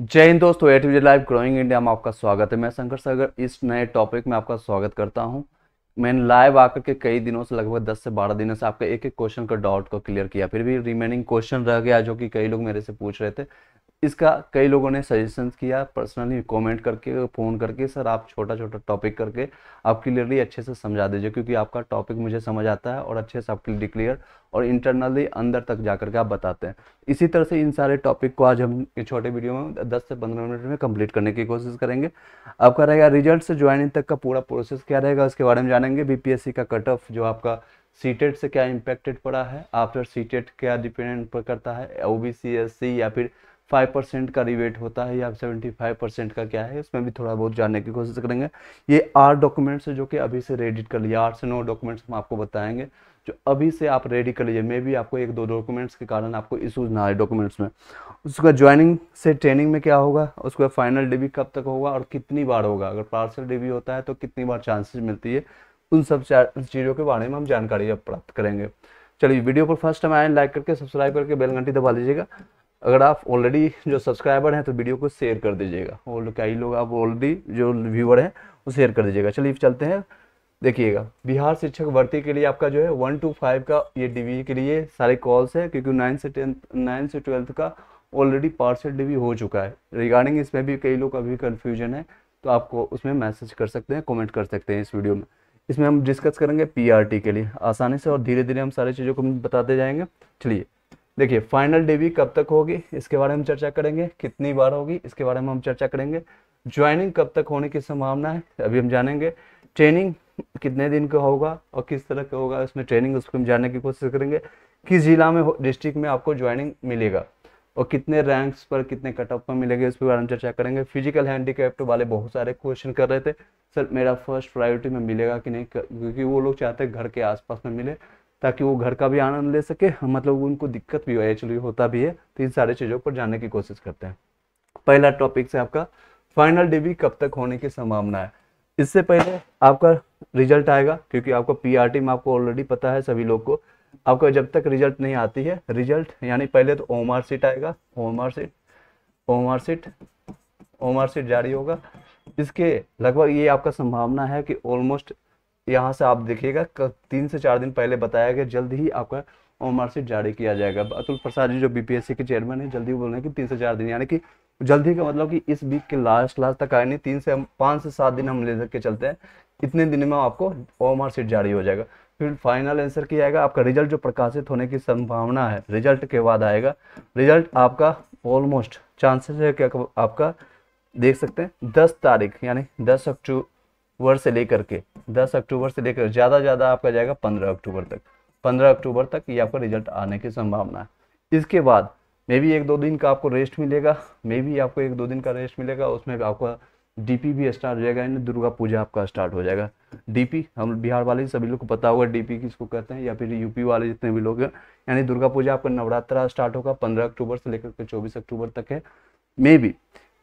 जय हिंद दोस्तों, एटीवीजेड live growing India में आपका स्वागत है। मैं शंकर सागर इस नए टॉपिक में आपका स्वागत करता हूं। मैंने लाइव आकर के कई दिनों से, लगभग 10 से 12 दिनों से आपका एक एक क्वेश्चन का डाउट को क्लियर किया, फिर भी रिमेनिंग क्वेश्चन रह गया जो कि कई लोग मेरे से पूछ रहे थे। इसका कई लोगों ने सजेशन किया, पर्सनली कॉमेंट करके, फ़ोन करके, सर आप छोटा छोटा टॉपिक करके आप क्लियरली अच्छे से समझा दीजिए, क्योंकि आपका टॉपिक मुझे समझ आता है और अच्छे से आपके डिक्लियर और इंटरनली अंदर तक जाकर के आप बताते हैं। इसी तरह से इन सारे टॉपिक को आज हम छोटे वीडियो में 10 से 15 मिनट में कंप्लीट करने की कोशिश करेंगे। आपका रहेगा रिजल्ट से ज्वाइनिंग तक का पूरा प्रोसेस क्या रहेगा, उसके बारे में जानेंगे। बीपीएससी का कट ऑफ जो आपका सीटेट से क्या इम्पेक्टेड पड़ा है, आफ्टर सीटेट क्या डिपेंडेंट करता है, ओबीसी एससी या फिर 5% का रिबेट होता है या 75% का क्या है, इसमें भी थोड़ा बहुत जानने की कोशिश करेंगे। ये 8 डॉक्यूमेंट्स है जो कि अभी से रेडी कर लिया, 8 से 9 डॉक्यूमेंट्स हम आपको बताएंगे जो अभी से आप रेडी कर लीजिए। मे भी आपको 1-2 डॉक्यूमेंट्स के कारण आपको इशूज ना आए डॉक्यूमेंट्स में। उसका ज्वाइनिंग से ट्रेनिंग में क्या होगा, उसका फाइनल डीवी कब तक होगा और कितनी बार होगा, अगर पार्शियल डीवी होता है तो कितनी बार चांसेस मिलती है, उन सब चीज़ों के बारे में हम जानकारी प्राप्त करेंगे। चलिए, वीडियो पर फर्स्ट टाइम आए लाइक करके, सब्सक्राइब करके बेल घंटी दबा लीजिएगा। अगर आप ऑलरेडी जो सब्सक्राइबर हैं तो वीडियो को शेयर कर दीजिएगा, और कई लोग आप ऑलरेडी जो व्यूअर हैं वो शेयर कर दीजिएगा। चलिए चलते हैं, देखिएगा बिहार शिक्षक भर्ती के लिए आपका जो है 1 to 5 का ये डीवी के लिए सारे कॉल्स है, क्योंकि 9 से 12th का ऑलरेडी पार्शियल डीवी हो चुका है। रिगार्डिंग इसमें भी कई लोग अभी कन्फ्यूजन है तो आपको उसमें मैसेज कर सकते हैं, कॉमेंट कर सकते हैं। इस वीडियो में इसमें हम डिस्कस करेंगे पीआरटी के लिए आसानी से, और धीरे धीरे हम सारी चीज़ों को बताते जाएंगे। चलिए देखिए, फाइनल डीवी कब तक होगी इसके बारे में हम चर्चा करेंगे, कितनी बार होगी इसके बारे में हम चर्चा करेंगे, ज्वाइनिंग कब तक होने की संभावना है अभी हम जानेंगे, ट्रेनिंग कितने दिन का होगा और किस तरह का होगा उसमें ट्रेनिंग, उसको हम जानने की कोशिश करेंगे, किस जिला में डिस्ट्रिक्ट में आपको ज्वाइनिंग मिलेगा और कितने रैंक्स पर, कितने कट ऑफ पर मिलेंगे, उसके बारे में चर्चा करेंगे। फिजिकल हैंडीकैप्ट वाले बहुत सारे क्वेश्चन कर रहे थे, सर मेरा फर्स्ट प्रायोरिटी में मिलेगा कि नहीं, क्योंकि वो लोग चाहते हैं घर के आसपास में मिले ताकि वो घर का भी आनंद ले सके, मतलब उनको दिक्कत भी हो, एक्चुअली होता भी है। तो इन सारे चीज़ों पर जानने की कोशिश करते हैं। पहला टॉपिक से आपका फाइनल डीवी कब तक होने की संभावना है। इससे पहले आपका रिजल्ट आएगा, क्योंकि आपको पीआरटी में आपको ऑलरेडी पता है सभी लोग को, आपका जब तक रिजल्ट नहीं आती है, रिजल्ट यानी पहले तो ओएमआर सीट आएगा, ओएमआर सीट जारी होगा। इसके लगभग ये आपका संभावना है कि ऑलमोस्ट यहाँ से आप देखिएगा 3 से 4 दिन पहले बताया गया जल्द ही आपका ओएमआर सीट जारी किया जाएगा। अतुल प्रसाद जी जो बीपीएससी के चेयरमैन है जल्दी बोल रहे हैं कि 3 से 4 दिन, यानी कि जल्दी का मतलब कि इस वीक के लास्ट तक आए नहीं, 3 से 5 से 7 दिन हम ले के चलते हैं, इतने दिन में आपको ओएमआर सीट जारी हो जाएगा। फिर फाइनल आंसर किया जाएगा, आपका रिजल्ट जो प्रकाशित होने की संभावना है रिजल्ट के बाद आएगा। रिजल्ट आपका ऑलमोस्ट चांसेस है कि आपका देख सकते हैं 10 तारीख यानी 10 अक्टूबर से लेकर के 10 अक्टूबर से लेकर ज़्यादा आपका जाएगा 15 अक्टूबर तक, 15 अक्टूबर तक ये आपका रिजल्ट आने की संभावना है। इसके बाद मे भी 1-2 दिन का आपको रेस्ट मिलेगा, मे भी आपको 1-2 दिन का रेस्ट मिलेगा, उसमें आपका डीपी भी स्टार्ट हो जाएगा, यानी दुर्गा पूजा आपका स्टार्ट हो जाएगा। डीपी हम बिहार वाले सभी लोग को पता होगा डीपी किसको कहते हैं, या फिर यूपी वाले जितने भी लोग हैं, यानी दुर्गा पूजा आपका नवरात्रा स्टार्ट होगा 15 अक्टूबर से लेकर 24 अक्टूबर तक है। मे भी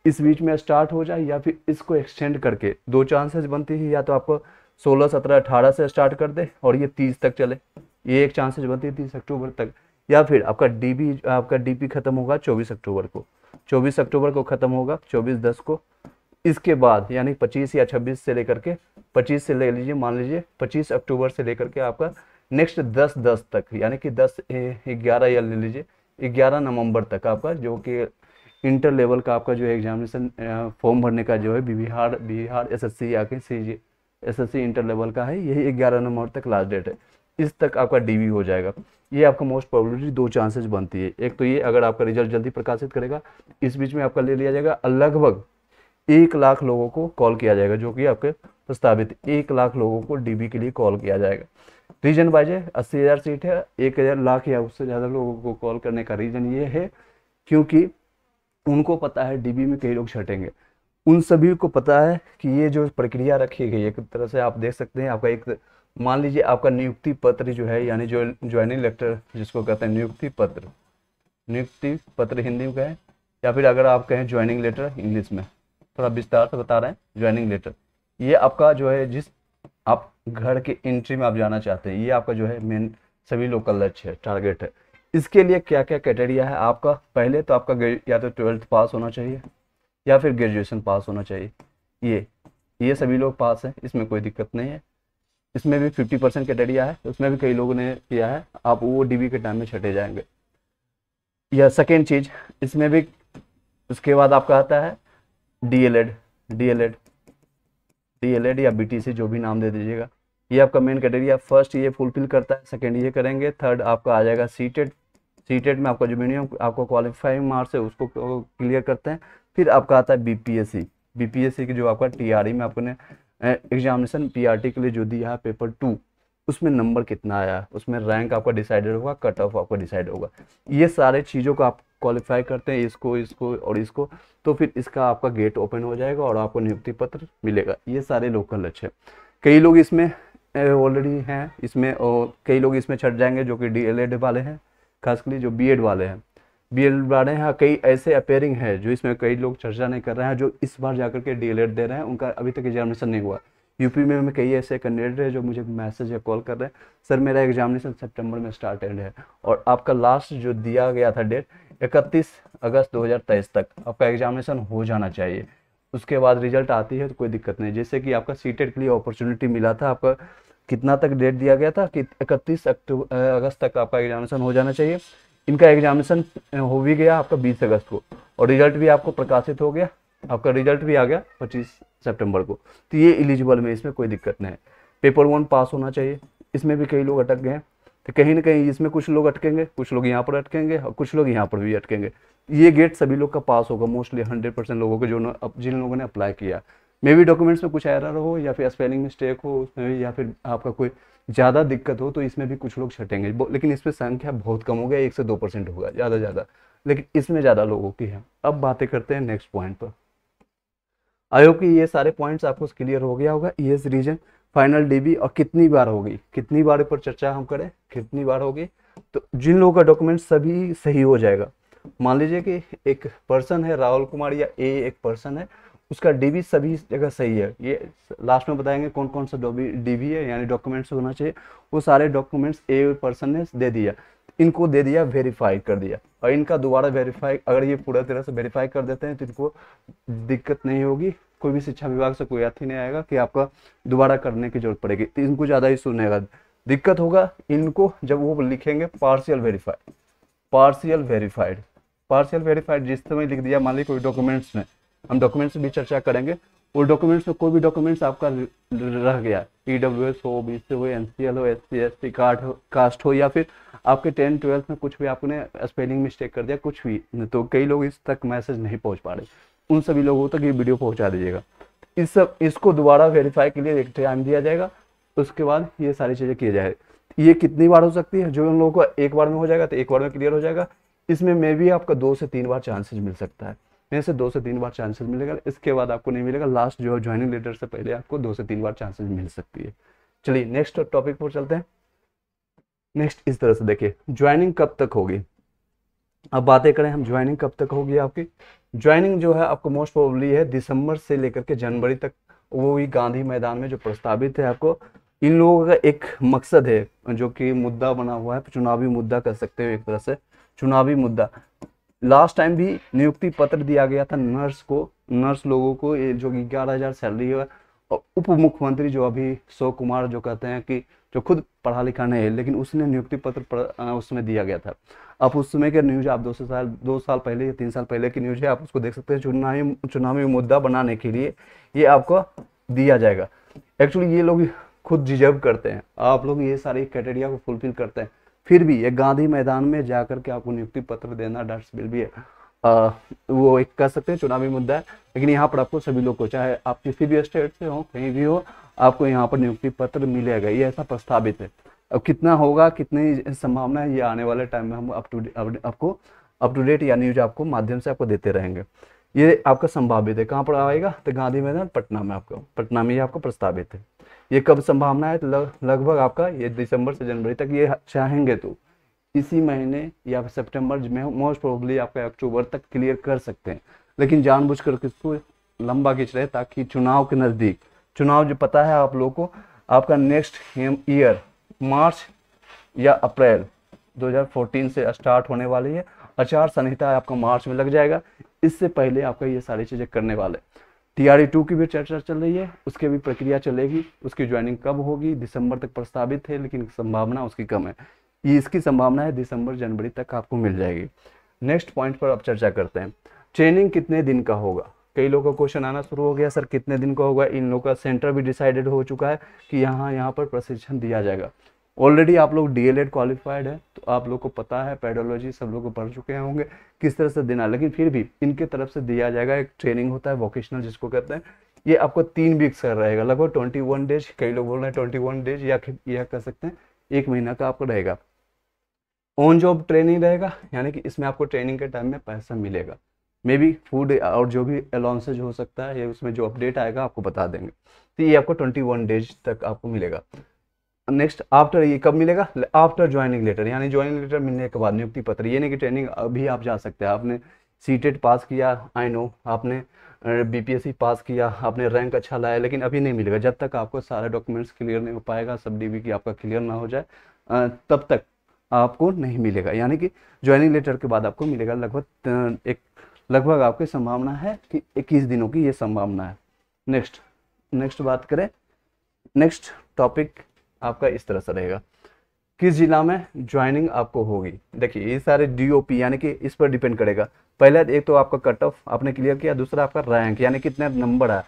इस बीच में स्टार्ट हो जाए या फिर इसको एक्सटेंड करके, 2 चांसेस बनती है, या तो आपको 16, 17, 18 से स्टार्ट कर दे और ये 30 तक चले, ये एक चांसेस बनती है 30 अक्टूबर तक, या फिर आपका डीपी खत्म होगा 24 अक्टूबर को, 24 अक्टूबर को ख़त्म होगा 24/10 को। इसके बाद यानी 25 या 26 से लेकर के 25 से ले लीजिए, मान लीजिए 25 अक्टूबर से लेकर के आपका नेक्स्ट 10/10 तक, यानी कि 10, 11 या ले लीजिए 11 नवंबर तक आपका जो कि इंटर लेवल का आपका जो एग्जामिनेशन फॉर्म भरने का जो है बिहार एसएससी या के एसएससी इंटर लेवल का है, यही 11 नवंबर तक लास्ट डेट है, इस तक आपका डीवी हो जाएगा। ये आपका मोस्ट प्रोबेबिलिटी 2 चांसेस बनती है, एक तो ये अगर आपका रिजल्ट जल्दी प्रकाशित करेगा, इस बीच में आपका ले लिया जाएगा, लगभग 1 लाख लोगों को कॉल किया जाएगा, जो कि आपके प्रस्तावित 1 लाख लोगों को डीवी के लिए कॉल किया जाएगा। रीजन वाइज है, 80,000 सीट है, 1 लाख या उससे ज़्यादा लोगों को कॉल करने का रीज़न ये है क्योंकि उनको पता है डीबी में कई लोग छटेंगे, उन सभी को पता है कि ये जो प्रक्रिया रखी गई है एक तरह से आप देख सकते हैं। आपका एक मान लीजिए आपका नियुक्ति पत्र जो है, यानी जो ज्वाइनिंग लेटर जिसको कहते हैं नियुक्ति पत्र हिंदी में कहें या फिर अगर आप कहें ज्वाइनिंग लेटर इंग्लिश में, थोड़ा विस्तार से बता रहे हैं। ज्वाइनिंग लेटर ये आपका जो है जिस आप घर के एंट्री में आप जाना चाहते हैं, ये आपका जो है मेन सभी लोग का लक्ष्य है, टारगेट है। इसके लिए क्या क्या क्राइटेरिया है आपका, पहले तो आपका या तो 12th पास होना चाहिए, या फिर ग्रेजुएशन पास होना चाहिए। ये सभी लोग पास हैं, इसमें कोई दिक्कत नहीं है। इसमें भी 50% क्राइटेरिया है, उसमें भी कई लोगों ने किया है, आप वो डीवी के टाइम में छटे जाएंगे। या सेकेंड चीज़, इसमें भी उसके बाद आपका आता है डी.एल.एड या बीटीसी, जो भी नाम दे दीजिएगा। ये आपका मेन क्राइटेरिया, फर्स्ट ये फुलफिल करता है, सेकेंड ये करेंगे, थर्ड आपका आ जाएगा सीटेट। सीटेट में आपका जो मिनिमम आपको क्वालिफाइंग मार्क्स है उसको क्लियर करते हैं। फिर आपका आता है बीपीएससी की जो आपका टीआरई में आपने एग्जामिनेशन पीआरटी के लिए जो दिया है पेपर 2, उसमें नंबर कितना आया, उसमें रैंक आपका डिसाइडेड होगा, कट ऑफ आपका डिसाइड होगा। ये सारे चीज़ों को आप क्वालिफाई करते हैं, इसको इसको और इसको, तो फिर इसका आपका गेट ओपन हो जाएगा और आपको नियुक्ति पत्र मिलेगा। ये सारे लोकल लक्ष्य, कई लोग इसमें ऑलरेडी हैं इसमें, और कई लोग इसमें छट जाएंगे जो कि डीएलएड वाले हैं, खासकर जो बीएड वाले हैं। बीएड वाले हैं, कई ऐसे अपेयरिंग है जो इसमें कई लोग चर्चा नहीं कर रहे हैं, जो इस बार जाकर के डीएलएड दे रहे हैं, उनका अभी तक एग्जामिनेशन नहीं हुआ। यूपी में कई ऐसे कैंडिडेट हैं जो मुझे मैसेज या कॉल कर रहे हैं, सर मेरा एग्जामिनेशन सितंबर में स्टार्ट एंड है और आपका लास्ट जो दिया गया था डेट 31 अगस्त 2023 तक आपका एग्जामिनेशन हो जाना चाहिए। उसके बाद रिजल्ट आती है तो कोई दिक्कत नहीं। जैसे कि आपका सीटेट के लिए अपॉर्चुनिटी मिला था, आपका कितना तक डेट दिया गया था कि 31 अगस्त तक आपका एग्जामिनेशन हो जाना चाहिए। इनका एग्जामिनेशन हो भी गया आपका 20 अगस्त को और रिजल्ट भी आपको प्रकाशित हो गया, आपका रिजल्ट भी आ गया 25 सितंबर को। तो ये एलिजिबल में, इसमें कोई दिक्कत नहीं है। पेपर 1 पास होना चाहिए। इसमें भी कई लोग अटक गए हैं, तो कहीं ना कहीं इसमें कुछ लोग अटकेंगे, कुछ लोग यहाँ पर अटकेंगे और कुछ लोग यहाँ पर भी अटकेंगे। ये गेट सभी लोग का पास होगा मोस्टली, 100% लोगों के जिन लोगों ने अप्लाई किया। मे बी डॉक्यूमेंट्स में कुछ एरर हो या फिर स्पेलिंग मिस्टेक हो उसमें भी, या फिर आपका कोई ज़्यादा दिक्कत हो, तो इसमें भी कुछ लोग छटेंगे, लेकिन इसमें संख्या बहुत कम होगा, 1 से 2% होगा ज़्यादा, लेकिन इसमें ज़्यादा लोगों की है। अब बातें करते हैं नेक्स्ट पॉइंट पर। आई होप कि ये सारे पॉइंट्स आपको क्लियर हो गया होगा। ये रीजन फाइनल डीवी और कितनी बार होगी, कितनी बार पर चर्चा हम करें, कितनी बार होगी, तो जिन लोगों का डॉक्यूमेंट सभी सही हो जाएगा। मान लीजिए कि एक पर्सन है राहुल कुमार या एक पर्सन है, उसका डीवी सभी जगह सही है। ये लास्ट में बताएंगे कौन कौन सा डीवी है, यानी डॉक्यूमेंट्स होना चाहिए। वो सारे डॉक्यूमेंट्स ए पर्सन ने दे दिया, इनको दे दिया, वेरीफाई कर दिया, और इनका दोबारा वेरीफाई, अगर ये पूरा तरह से वेरीफाई कर देते हैं तो इनको दिक्कत नहीं होगी, कोई भी शिक्षा विभाग से कोई अथी नहीं आएगा कि आपका दोबारा करने की जरूरत पड़ेगी। तो इनको ज़्यादा ही सुनेगा, दिक्कत होगा इनको जब वो लिखेंगे पार्शियल वेरीफाइड। जिस समय लिख दिया, मान लीजिए कोई डॉक्यूमेंट्स में, हम डॉक्यूमेंट्स भी चर्चा करेंगे, वो डॉक्यूमेंट्स में कोई भी डॉक्यूमेंट्स आपका रह गया, ईडब्ल्यूएस हो, ओबीसी हो, एनसीएल हो, एससी एसटी कास्ट हो, या फिर आपके 10th 12th में कुछ भी आपने स्पेलिंग मिस्टेक कर दिया, कुछ भी, तो कई लोग इस तक मैसेज नहीं पहुंच पा रहे, उन सभी लोगों तक ये वीडियो पहुंचा दीजिएगा। इस सब इसको दोबारा वेरीफाई के लिए एक टाइम दिया जाएगा, उसके बाद ये सारी चीज़ें की जाएगी। ये कितनी बार हो सकती है, जो उन लोगों को एक बार में हो जाएगा तो एक बार में क्लियर हो जाएगा। इसमें मे भी आपका 2 से 3 बार चांसेस मिल सकता है, ऐसे 2 से 3 बार चांसेस मिलेगा, इसके बाद आपको नहीं मिलेगा। लास्ट जो ज्वाइनिंग लेटर से पहले आपको 2 से 3 बार चांसेस मिल सकती है। चलिए नेक्स्ट टॉपिक पर चलते हैं। नेक्स्ट इस तरह से देखिए, ज्वाइनिंग कब तक होगी। अब बातें करें हम, ज्वाइनिंग कब तक होगी आपकी। ज्वाइनिंग जो है आपको मोस्ट प्रोबेबली है दिसंबर से लेकर के जनवरी तक, वो ही गांधी मैदान में जो प्रस्तावित है। आपको इन लोगों का एक मकसद है जो कि मुद्दा बना हुआ है, चुनावी मुद्दा कह सकते हो, एक तरह से चुनावी मुद्दा। लास्ट टाइम भी नियुक्ति पत्र दिया गया था नर्स को, नर्स लोगों को, जो 11,000 सैलरी है, और उप मुख्यमंत्री जो अभी शो कुमार जो कहते हैं कि जो खुद पढ़ा लिखा नहीं है, लेकिन उसने नियुक्ति पत्र उसमें दिया गया था। आप उस समय के न्यूज, आप 2 साल पहले या 3 साल पहले की न्यूज है, आप उसको देख सकते हैं। चुनावी मुद्दा बनाने के लिए ये आपको दिया जाएगा। एक्चुअली ये लोग खुद डिजर्व करते हैं, आप लोग ये सारी क्राइटेरिया को फुलफिल करते हैं, फिर भी ये गांधी मैदान में जाकर के आपको नियुक्ति पत्र देना डस्टबिल भी है, वो एक कह सकते हैं चुनावी मुद्दा है। लेकिन यहाँ पर आपको सभी लोग को, चाहे आप किसी भी स्टेट से हो, कहीं भी हो, आपको यहाँ पर नियुक्ति पत्र मिलेगा, ये ऐसा प्रस्तावित है। अब कितना होगा, कितनी संभावना है, ये आने वाले टाइम में हम अप टू डेट या न्यूज आपको माध्यम से आपको देते रहेंगे। ये आपका संभावित है, कहाँ पर आएगा तो गांधी मैदान पटना में, आपको पटना में ये आपको प्रस्तावित है। ये कब संभावना है तो लगभग आपका ये दिसंबर से जनवरी तक, ये चाहेंगे तो इसी महीने या सितंबर में मोस्ट प्रोबेबली आपका अक्टूबर तक क्लियर कर सकते हैं, लेकिन जानबूझकर किसको लंबा खींच रहे, ताकि चुनाव के नज़दीक, चुनाव जो पता है आप लोगों को, आपका नेक्स्ट ईयर मार्च या अप्रैल 2014 से स्टार्ट होने वाली है। आचार संहिता आपका मार्च में लग जाएगा, इससे पहले आपका ये सारी चीज़ें करने वाले। TRE 2 की भी चर्चा चल रही है, उसकी भी प्रक्रिया चलेगी, उसकी ज्वाइनिंग कब होगी, दिसंबर तक प्रस्तावित है लेकिन संभावना उसकी कम है, ये इसकी संभावना है दिसंबर जनवरी तक आपको मिल जाएगी। नेक्स्ट पॉइंट पर आप चर्चा करते हैं, ट्रेनिंग कितने दिन का होगा। कई लोगों का क्वेश्चन आना शुरू हो गया, सर कितने दिन का होगा। इन लोगों का सेंटर भी डिसाइडेड हो चुका है कि यहाँ पर प्रशिक्षण दिया जाएगा। ऑलरेडी आप लोग D.El.Ed क्वालिफाइड है तो आप लोग को पता है, पेडोलॉजी सब लोग को पढ़ चुके होंगे किस तरह से देना, लेकिन फिर भी इनके तरफ से दिया जाएगा। एक ट्रेनिंग होता है वोकेशनल जिसको कहते हैं, ये आपको 3 वीक्स का रहेगा, लगभग 21 डेज। कई लोग बोल रहे हैं 21 डेज या यह कह सकते हैं 1 महीना का आपको रहेगा। ऑन जॉब ट्रेनिंग रहेगा, यानी कि इसमें आपको ट्रेनिंग के टाइम में पैसा मिलेगा, मे बी फूड और जो भी अलाउंसेज हो सकता है, ये उसमें जो अपडेट आएगा आपको बता देंगे। तो ये आपको 21 डेज तक आपको मिलेगा। नेक्स्ट आफ्टर, ये कब मिलेगा, आफ्टर ज्वाइनिंग लेटर, यानी ज्वाइनिंग लेटर मिलने के बाद नियुक्ति पत्र। ये नहीं कि ट्रेनिंग अभी आप जा सकते हैं, आपने CTET पास किया, आई नो आपने BPSC पास किया, आपने रैंक अच्छा लाया, लेकिन अभी नहीं मिलेगा। जब तक आपको सारे डॉक्यूमेंट्स क्लियर नहीं हो पाएगा, सब DV की आपका क्लियर ना हो जाए तब तक आपको नहीं मिलेगा, यानी कि ज्वाइनिंग लेटर के बाद आपको मिलेगा। लगभग आपकी संभावना है कि 21 दिनों की ये संभावना है। नेक्स्ट बात करें, नेक्स्ट टॉपिक आपका इस तरह से रहेगा, किस जिला में ज्वाइनिंग आपको होगी। देखिए ये सारे DOP यानी कि इस पर डिपेंड करेगा। पहला एक तो आपका कट ऑफ आपने क्लियर किया, दूसरा आपका रैंक यानी कितने नंबर है,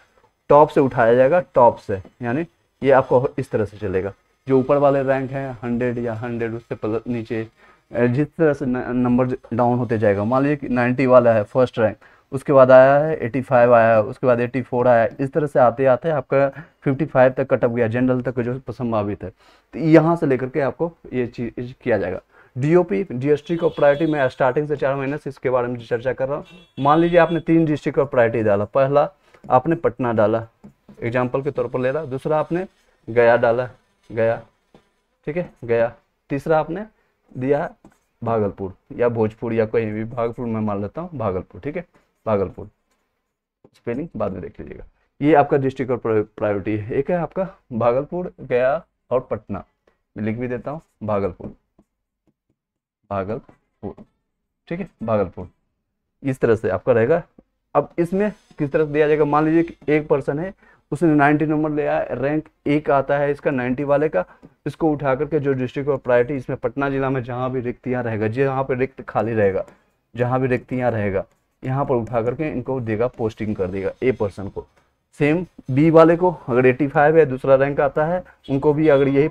टॉप से उठाया जाएगा, टॉप से यानी ये आपको इस तरह से चलेगा। जो ऊपर वाले रैंक है 100 या 100 उससे नीचे जिस तरह से नंबर डाउन होते जाएगा। मान लीजिए कि 90 वाला है फर्स्ट रैंक, उसके बाद आया है 85 आया है, उसके बाद 84 आया है, इस तरह से आते आते आपका 55 तक कट ऑफ गया, जनरल तक जो संभावित है। तो यहाँ से लेकर के आपको ये चीज़ किया जाएगा। DOP डिस्ट्रिक्ट ऑफ प्रायोरिटी में स्टार्टिंग से 4 महीने से इसके बारे में चर्चा कर रहा हूँ। मान लीजिए आपने 3 डिस्ट्रिक्ट ऑफ प्रायोरिटी डाला, पहला आपने पटना डाला, एग्जाम्पल के तौर पर ले रहा, दूसरा आपने गया डाला, गया ठीक है गया, तीसरा आपने दिया भागलपुर या भोजपुर या कहीं भी, भागलपुर मैं मान लेता हूँ भागलपुर, ठीक है भागलपुर, स्पेलिंग बाद में देख लीजिएगा। ये आपका डिस्ट्रिक्ट और प्रायोरिटी है, एक है आपका भागलपुर, गया और पटना। मैं लिख भी देता हूँ भागलपुर, भागलपुर ठीक है भागलपुर, इस तरह से आपका रहेगा। अब इसमें किस तरह से दिया जाएगा, मान लीजिए कि एक पर्सन है, उसने 90 नंबर ले आया, रैंक 1 आता है इसका 90 वाले का, इसको उठा करके जो डिस्ट्रिक्ट और प्रायोरिटी, इसमें पटना जिला में जहाँ भी रिक्तियाँ रहेगा, जहाँ पर रिक्त खाली रहेगा, जहाँ भी रिक्तियाँ रहेगा, यहाँ पर उठा करके इनको देगा, पोस्टिंग कर देगा ए पर्सन को। सेम B वाले को अगर 85 है, दूसरा रैंक आता है, उनको भी अगर यही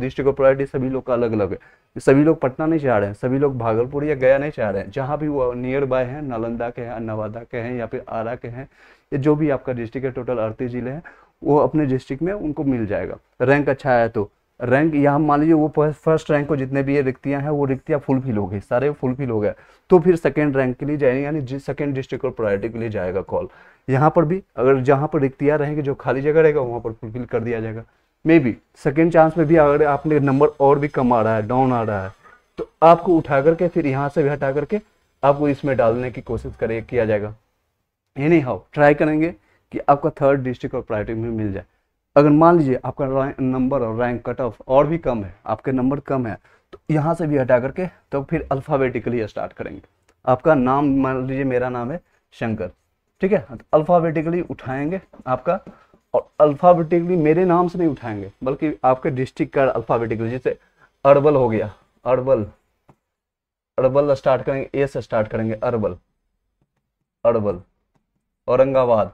डिस्ट्रिक्ट और प्रायोरिटी, सभी लोग का अलग अलग है, सभी लोग पटना नहीं चाह रहे हैं, सभी लोग भागलपुर या गया नहीं चाह रहे हैं, जहाँ भी वो नियर बाय हैं, नालंदा के हैं, नवादा के हैं या फिर आरा के हैं, जो भी आपका डिस्ट्रिक्ट है, टोटल 38 जिले हैं, वो अपने डिस्ट्रिक्ट में उनको मिल जाएगा। रैंक अच्छा है तो रैंक यहाँ मान लीजिए वो फर्स्ट रैंक को जितने भी ये रिक्तियाँ हैं वो रिक्तियाँ फुलफिल हो गई, सारे फुलफिल हो गए, तो फिर सेकंड रैंक के लिए जाएंगे, यानी सेकंड डिस्ट्रिक्ट और प्रायोरिटी के लिए जाएगा कॉल। यहाँ पर भी अगर जहाँ पर रिक्तियाँ रहेंगी, जो खाली जगह रहेगा वहाँ पर फुलफिल कर दिया जाएगा। मे बी सेकेंड चांस में भी अगर आपने नंबर और भी कम आ रहा है, डाउन आ रहा है, तो आपको उठा करके फिर यहाँ से भी हटा करके आपको इसमें डालने की कोशिश किया जाएगा। एनी हाउ ट्राई करेंगे कि आपका थर्ड डिस्ट्रिक्ट और प्रायोरिटी में मिल जाए। अगर मान लीजिए आपका नंबर और रैंक कट ऑफ और भी कम है, आपके नंबर कम है, तो यहाँ से भी हटा करके तो फिर अल्फ़ाबेटिकली स्टार्ट करेंगे। आपका नाम मान लीजिए मेरा नाम है शंकर, ठीक है, तो अल्फ़ाबेटिकली उठाएंगे आपका, और अल्फ़ाबेटिकली मेरे नाम से नहीं उठाएंगे बल्कि आपके डिस्ट्रिक्ट का अल्फ़ाबेटिकली, जैसे अरबल हो गया, अरबल अरबल स्टार्ट करेंगे, ए से स्टार्ट करेंगे, अरबल अरबल, औरंगाबाद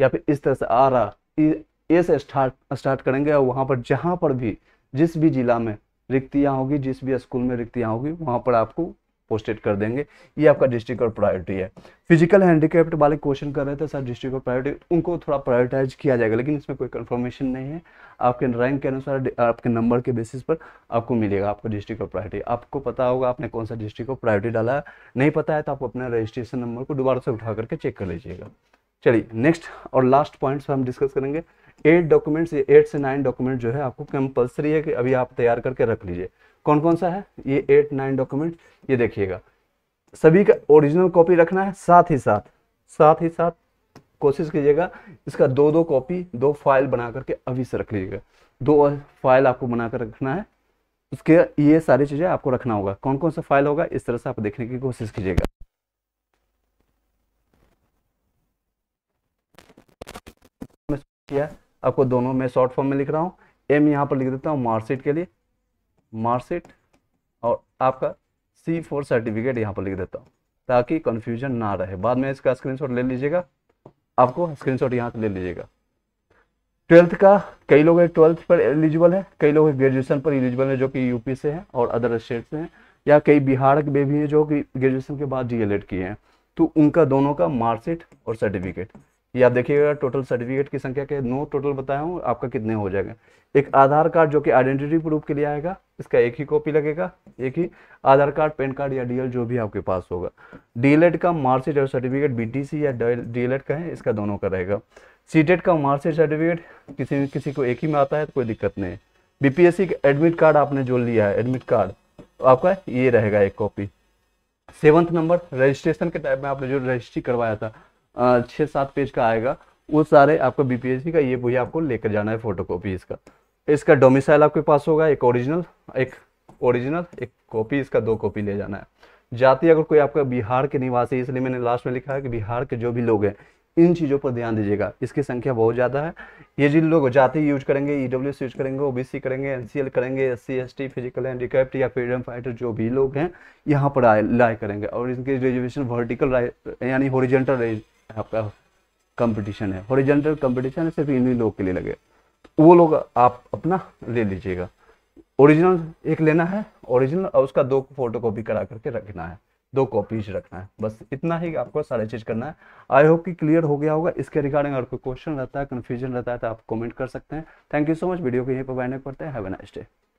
या फिर इस तरह से आरा, ए से स्टार्ट करेंगे, और वहाँ पर जहाँ पर भी जिस भी जिला में रिक्तियाँ होगी, जिस भी स्कूल में रिक्तियाँ होगी, वहाँ पर आपको पोस्टेड कर देंगे। ये आपका डिस्ट्रिक्ट और प्रायोरिटी है। फिजिकल हैंडीकैप्ड वाले क्वेश्चन कर रहे थे सर डिस्ट्रिक्ट और प्रायोरिटी, उनको थोड़ा प्रायोरिटाइज किया जाएगा, लेकिन इसमें कोई कंफर्मेशन नहीं है, आपके रैंक के अनुसार आपके नंबर के बेसिस पर आपको मिलेगा आपको डिस्ट्रिक्ट और प्रायोरिटी। आपको पता होगा आपने कौन सा डिस्ट्रिक्ट और प्रायोरिटी डाला है, नहीं पता है तो आप अपना रजिस्ट्रेशन नंबर को दोबारा से उठा करके चेक कर लीजिएगा। चलिए नेक्स्ट और लास्ट पॉइंट्स हम डिस्कस करेंगे। 8 डॉक्यूमेंट्स, 8 से 9 डॉक्यूमेंट जो है आपको कंपल्सरी है कि अभी आप तैयार करके रख लीजिए। कौन कौन सा है ये 8-9 डॉक्यूमेंट, ये देखिएगा, सभी का ओरिजिनल कॉपी रखना है, साथ ही साथ कोशिश कीजिएगा इसका 2-2 कॉपी, 2 फाइल बना करके अभी से रख लीजिएगा। 2 फाइल आपको बनाकर रखना है, उसके ये सारी चीज़ें आपको रखना होगा। कौन कौन सा फाइल होगा इस तरह से आप देखने की कोशिश कीजिएगा। किया, आपको दोनों में शॉर्ट फॉर्म में लिख रहा हूँ, एम यहाँ पर लिख देता हूँ मार्कशीट के लिए, मार्कशीट, और आपका C4 सर्टिफिकेट यहाँ पर लिख देता हूँ ताकि कन्फ्यूजन ना रहे। बाद में इसका स्क्रीनशॉट ले लीजिएगा, आपको स्क्रीनशॉट यहाँ ले लीजिएगा। ट्वेल्थ का कई लोग ट्वेल्थ पर एलिजिबल है, कई लोग ग्रेजुएशन पर एलिजिबल है जो कि यूपी से हैं और अदर स्टेट से हैं, या कई बिहार में भी हैं जो कि ग्रेजुएशन के बाद DL.Ed किए हैं, तो उनका दोनों का मार्कशीट और सर्टिफिकेट। ये आप देखिएगा टोटल सर्टिफिकेट की संख्या के 9 टोटल बताया हूँ, आपका कितने हो जाएगा। एक आधार कार्ड जो कि आइडेंटिटी प्रूफ के लिए आएगा, इसका एक ही कॉपी लगेगा, एक ही आधार कार्ड, पैन कार्ड या DL जो भी आपके पास होगा। DL.Ed का मार्कशीट और सर्टिफिकेट BTC या DL.Ed का है, इसका दोनों का रहेगा। CTET का मार्कशीट सर्टिफिकेट किसी को एक ही में आता है तो कोई दिक्कत नहीं है। BPSC का एडमिट कार्ड आपने जो लिया है, एडमिट कार्ड आपका ये रहेगा एक कॉपी। 7th नंबर रजिस्ट्रेशन के टाइम में आपने जो रजिस्ट्री करवाया था 6-7 पेज का आएगा, वो सारे आपका BPSC का ये वही आपको लेकर जाना है फोटोकॉपी इसका। इसका डोमिसाइल आपके पास होगा, एक ओरिजिनल एक कॉपी, इसका 2 कॉपी ले जाना है। जाति अगर कोई आपका बिहार के निवासी, इसलिए मैंने लास्ट में लिखा है कि बिहार के जो भी लोग हैं इन चीज़ों पर ध्यान दीजिएगा, इसकी संख्या बहुत ज़्यादा है। ये जिन लोग जाति यूज करेंगे, EWS यूज करेंगे, OBC करेंगे, NCL करेंगे, SC ST, फिजिकल हैंडिकैप्ट या फ्रीडम फाइटर जो भी लोग हैं यहाँ पर लाए करेंगे। और इनके रिजर्वेशन वर्टिकल यानी हॉरिजॉन्टल आपका कंपटीशन है, हॉरिजॉन्टल कंपटीशन है सिर्फ इन्हीं लोग के लिए लगे, वो लोग आप अपना ले लीजिएगा। ओरिजिनल एक लेना है ओरिजिनल, और उसका 2 फोटो कॉपी करा करके रखना है, 2 कॉपीज रखना है, बस इतना ही आपको सारे चीज करना है। आई होप कि क्लियर हो गया होगा। इसके रिगार्डिंग अगर कोई क्वेश्चन रहता है, कन्फ्यूजन रहता है तो आप कमेंट कर सकते हैं। Thank you so much, video को यहीं पर वाइंड अप करते हैं। Have a nice day.